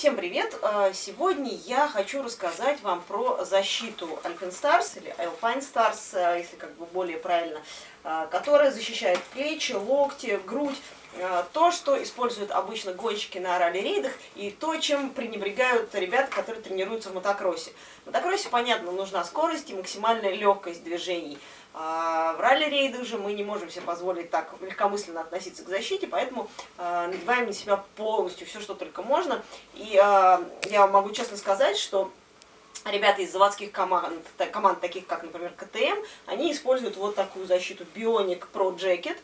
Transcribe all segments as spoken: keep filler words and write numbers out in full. Всем привет! Сегодня я хочу рассказать вам про защиту Alpinestars, или Alpinestars, если как бы более правильно, которая защищает плечи, локти, грудь, то, что используют обычно гонщики на ралли-рейдах, и то, чем пренебрегают ребята, которые тренируются в мотокроссе. В мотокроссе, понятно, нужна скорость и максимальная легкость движений. В ралли-рейдах же мы не можем себе позволить так легкомысленно относиться к защите, поэтому надеваем на себя полностью все, что только можно. И я могу честно сказать, что ребята из заводских команд, команд таких как, например, ка тэ эм, они используют вот такую защиту Bionic Pro Jacket.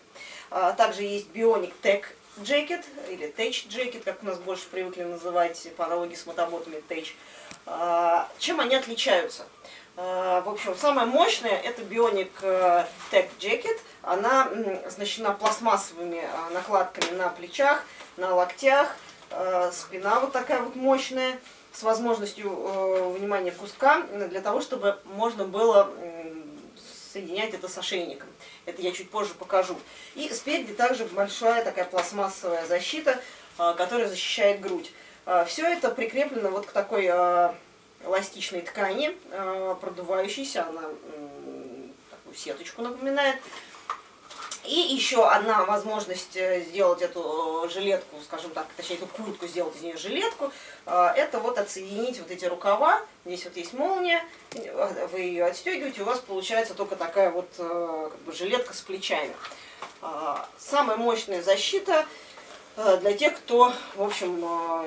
Также есть Bionic Tech Jacket, или Tech Jacket, как у нас больше привыкли называть по аналогии с мотоботами Tech. Чем они отличаются? В общем, самая мощная это Bionic Tech Jacket. Она оснащена пластмассовыми накладками на плечах, на локтях. Спина вот такая вот мощная, с возможностью внимания куска, для того, чтобы можно было соединять это с ошейником. Это я чуть позже покажу. И спереди также большая такая пластмассовая защита, которая защищает грудь. Все это прикреплено вот к такой эластичной ткани, продувающейся, она такую сеточку напоминает. И еще одна возможность сделать эту жилетку, скажем так, точнее эту куртку, сделать из нее жилетку, это вот отсоединить вот эти рукава. Здесь вот есть молния, вы ее отстегиваете, у вас получается только такая вот как бы жилетка с плечами. Самая мощная защита для тех, кто, в общем,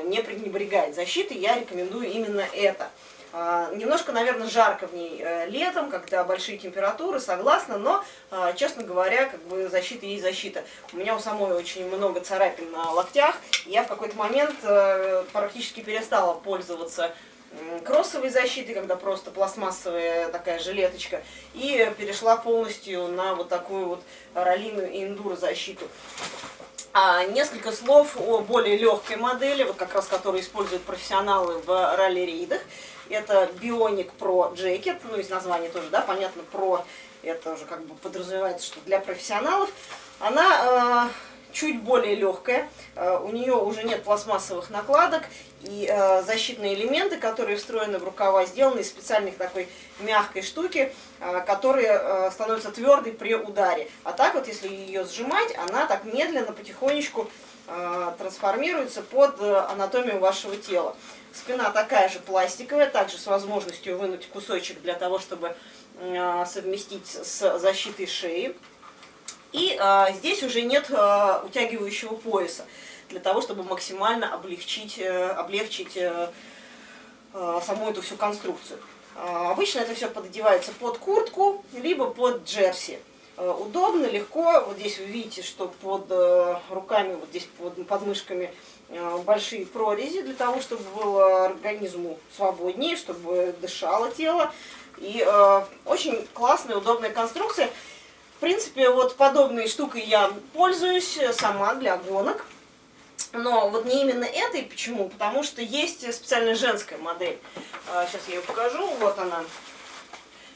не пренебрегает защитой, я рекомендую именно это. Немножко, наверное, жарко в ней летом, когда большие температуры, согласна, но, честно говоря, как бы защита есть защита. У меня у самой очень много царапин на локтях, я в какой-то момент практически перестала пользоваться кроссовой защитой, когда просто пластмассовая такая жилеточка, и перешла полностью на вот такую вот раллиную и эндуро защиту. А, несколько слов о более легкой модели, вот как раз которую используют профессионалы в ралли-рейдах. Это Bionic Pro Jacket, ну из названия тоже, да, понятно, Pro, это уже как бы подразумевается, что для профессионалов. Она э, чуть более легкая, э, у нее уже нет пластмассовых накладок, и э, защитные элементы, которые встроены в рукава, сделаны из специальной такой мягкой штуки, э, которая э, становится твердой при ударе. А так вот, если ее сжимать, она так медленно, потихонечку э, трансформируется под э, анатомию вашего тела. Спина такая же пластиковая, также с возможностью вынуть кусочек для того, чтобы э, совместить с защитой шеи. И э, здесь уже нет э, утягивающего пояса, для того, чтобы максимально облегчить, э, облегчить э, э, саму эту всю конструкцию. Э, обычно это все пододевается под куртку, либо под джерси. Э, удобно, легко. Вот здесь вы видите, что под э, руками, вот здесь под, под мышками э, большие прорези, для того, чтобы было организму свободнее, чтобы дышало тело. И э, очень классная, удобная конструкция. В принципе, вот подобной штукой я пользуюсь сама для гонок. Но вот не именно этой. Почему? Потому что есть специальная женская модель. Сейчас я ее покажу. Вот она.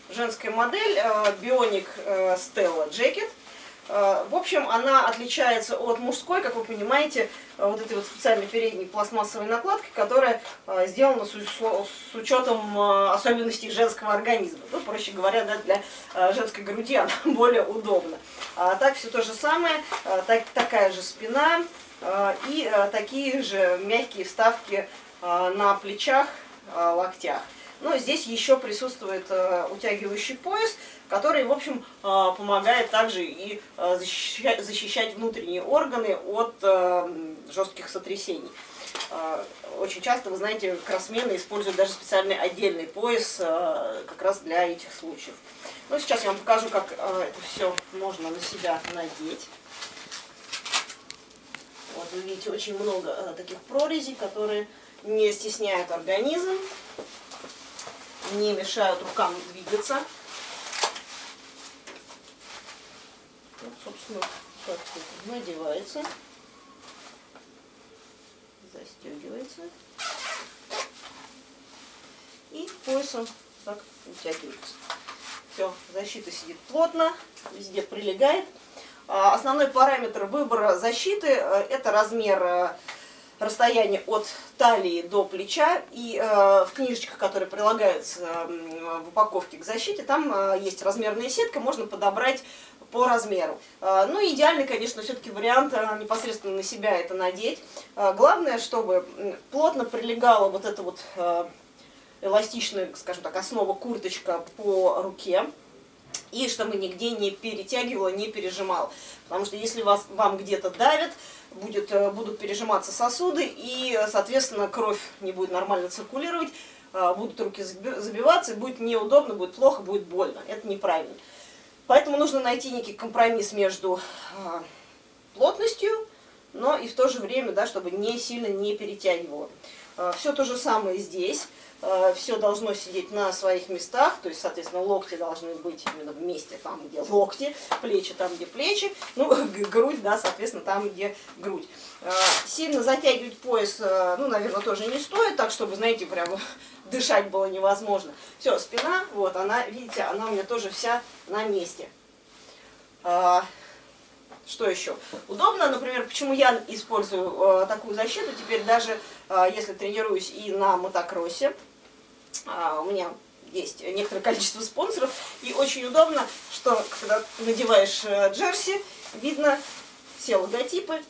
Женская модель Bionic Stella Jacket. В общем, она отличается от мужской, как вы понимаете, вот этой вот специальной передней пластмассовой накладкой, которая сделана с учетом особенностей женского организма. Ну, проще говоря, да, для женской груди она более удобна. А так все то же самое, так, такая же спина и такие же мягкие вставки на плечах, локтях. Ну, здесь еще присутствует э, утягивающий пояс, который, в общем, э, помогает также и э, защищать, защищать внутренние органы от э, жестких сотрясений. Э, очень часто, вы знаете, кроссмены используют даже специальный отдельный пояс э, как раз для этих случаев. Ну, сейчас я вам покажу, как э, это все можно на себя надеть. Вот вы видите, очень много э, таких прорезей, которые не стесняют организм, не мешают рукам двигаться. Вот, собственно, как это надевается, застегивается и поясом так утягивается. Все, защита сидит плотно, везде прилегает. Основной параметр выбора защиты – это размер расстояние от талии до плеча. И э, в книжечках, которые прилагаются э, в упаковке к защите, там э, есть размерная сетка, можно подобрать по размеру. Э, ну и идеальный, конечно, все-таки вариант э, непосредственно на себя это надеть. Э, главное, чтобы плотно прилегала вот эта вот э, эластичная, скажем так, основа курточка по руке. И чтобы нигде не перетягивало, не пережимал. Потому что если вас, вам где-то давят, будет, будут пережиматься сосуды, и, соответственно, кровь не будет нормально циркулировать, будут руки забиваться, и будет неудобно, будет плохо, будет больно. Это неправильно. Поэтому нужно найти некий компромисс между плотностью, но и в то же время, да, чтобы не сильно не перетягивало. Все то же самое здесь. Все должно сидеть на своих местах, то есть, соответственно, локти должны быть именно вместе, там, где локти, плечи, там, где плечи, ну, грудь, да, соответственно, там, где грудь. Сильно затягивать пояс, ну, наверное, тоже не стоит, так, чтобы, знаете, прям дышать было невозможно. Все, спина, вот она, видите, она у меня тоже вся на месте. Что еще? Удобно, например, почему я использую такую защиту, теперь даже если тренируюсь и на мотокроссе, у меня есть некоторое количество спонсоров, и очень удобно, что когда надеваешь джерси, видно все логотипы,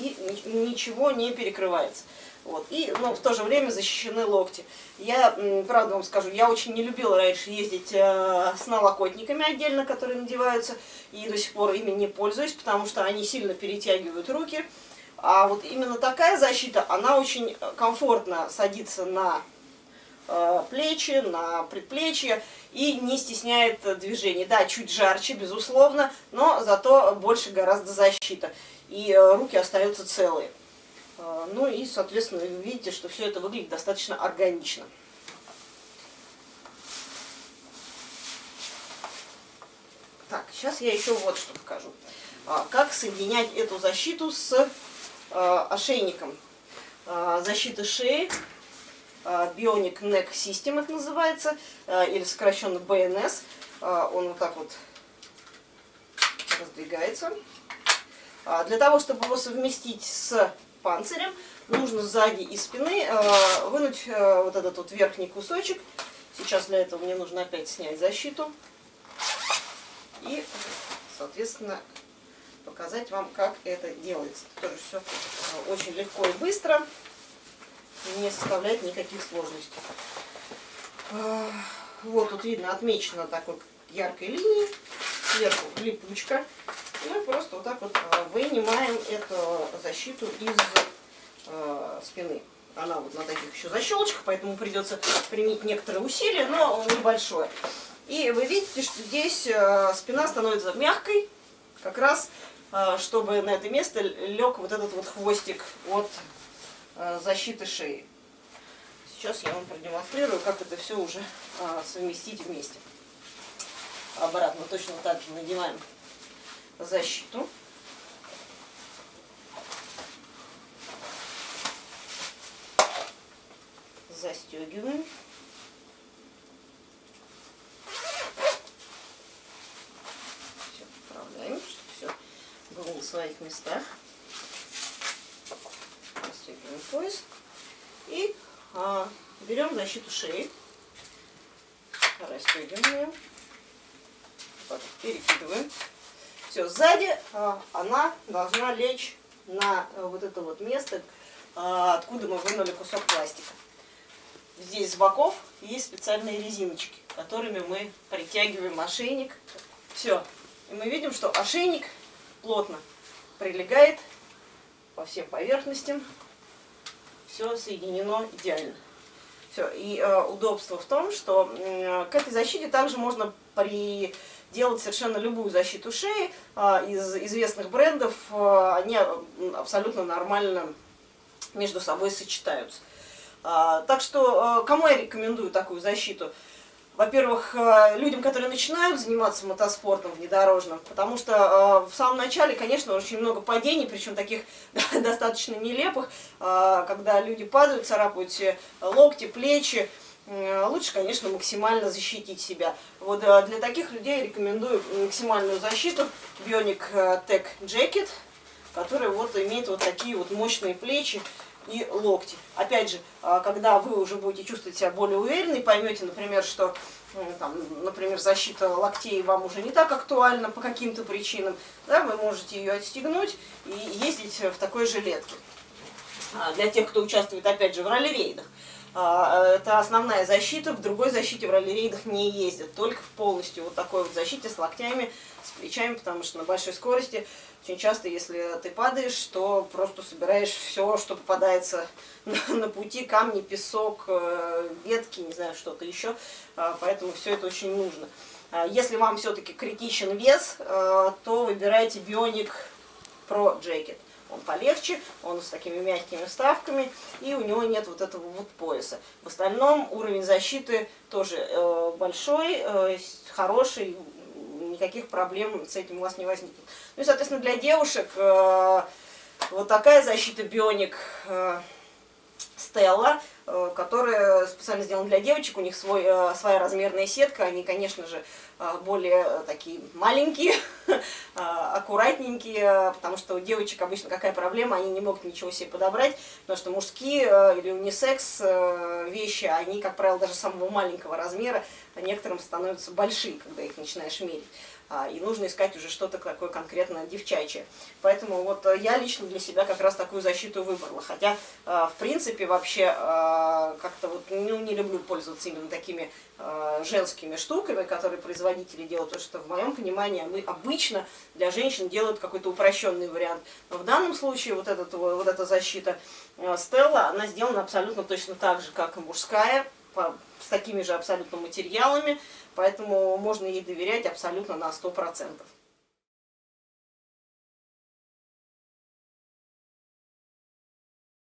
и ничего не перекрывается. Вот. И, ну, в то же время защищены локти. Я, правда вам скажу, я очень не любила раньше ездить э, с налокотниками отдельно, которые надеваются, и до сих пор ими не пользуюсь, потому что они сильно перетягивают руки. А вот именно такая защита, она очень комфортно садится на плечи, на предплечье и не стесняет движений. Да, чуть жарче, безусловно, но зато больше гораздо защита. И руки остаются целые. Ну и, соответственно, вы видите, что все это выглядит достаточно органично. Так, сейчас я еще вот что покажу. Как соединять эту защиту с ошейником. Защита шеи. Bionic Neck System это называется, или сокращенно би эн эс. Он вот так вот раздвигается. Для того, чтобы его совместить с панцирем, нужно сзади и спины вынуть вот этот вот верхний кусочек. Сейчас для этого мне нужно опять снять защиту. И, соответственно, показать вам, как это делается. Тоже все очень легко и быстро. Не составляет никаких сложностей. Вот тут видно, отмечено такой яркой линией. Сверху липучка. И мы просто вот так вот вынимаем эту защиту из э, спины. Она вот на таких еще защелочках, поэтому придется применить некоторые усилия, но небольшое. И вы видите, что здесь э, спина становится мягкой, как раз, э, чтобы на это место лег вот этот вот хвостик от защиты шеи. Сейчас я вам продемонстрирую, как это все уже совместить вместе. Обратно точно так же надеваем защиту. Застегиваем. Все поправляем, чтобы все было на своих местах. Пояс и а, берем защиту шеи, расстегиваем ее, перекидываем. Все, сзади а, она должна лечь на а, вот это вот место, а, откуда мы вынули кусок пластика. Здесь с боков есть специальные резиночки, которыми мы притягиваем ошейник. Все, и мы видим, что ошейник плотно прилегает по всем поверхностям. Все соединено идеально. Все. И э, удобство в том, что э, к этой защите также можно приделать совершенно любую защиту шеи. Э, из известных брендов э, они абсолютно нормально между собой сочетаются. Э, так что э, кому я рекомендую такую защиту? Во-первых, людям, которые начинают заниматься мотоспортом внедорожным, потому что в самом начале, конечно, очень много падений, причем таких достаточно нелепых, когда люди падают, царапают себе локти, плечи. Лучше, конечно, максимально защитить себя. Вот для таких людей рекомендую максимальную защиту Bionic Tech Jacket. который вот имеет вот такие вот мощные плечи и локти. Опять же, когда вы уже будете чувствовать себя более уверенно и поймете, например, что там, например, защита локтей вам уже не так актуальна по каким-то причинам, да, вы можете ее отстегнуть и ездить в такой жилетке. Для тех, кто участвует, опять же, в ралли-рейдах. Это основная защита, в другой защите в ралли-рейдах не ездят, только в полностью вот такой вот защите с локтями, с плечами, потому что на большой скорости очень часто, если ты падаешь, то просто собираешь все, что попадается на, на пути, камни, песок, ветки, не знаю, что-то еще, поэтому все это очень нужно. Если вам все-таки критичен вес, то выбирайте Bionic Pro Jacket. Он полегче, он с такими мягкими вставками, и у него нет вот этого вот пояса. В остальном уровень защиты тоже э, большой, э, хороший, никаких проблем с этим у вас не возникнет. Ну и, соответственно, для девушек э, вот такая защита Bionic э, Stella, э, которая специально сделана для девочек, у них свой, э, своя размерная сетка, они, конечно же, более такие маленькие, аккуратненькие, потому что у девочек обычно какая проблема, они не могут ничего себе подобрать, потому что мужские или унисекс вещи, они, как правило, даже самого маленького размера, некоторым становятся большие, когда их начинаешь мерить, и нужно искать уже что-то такое конкретно девчачье. Поэтому вот я лично для себя как раз такую защиту выбрала, хотя, в принципе, вообще как-то вот ну, не люблю пользоваться именно такими женскими штуками, которые производятся производители делают, потому что в моем понимании мы обычно для женщин делают какой-то упрощенный вариант. Но в данном случае вот, этот, вот эта защита Stella, она сделана абсолютно точно так же, как и мужская, с такими же абсолютно материалами, поэтому можно ей доверять абсолютно на сто процентов.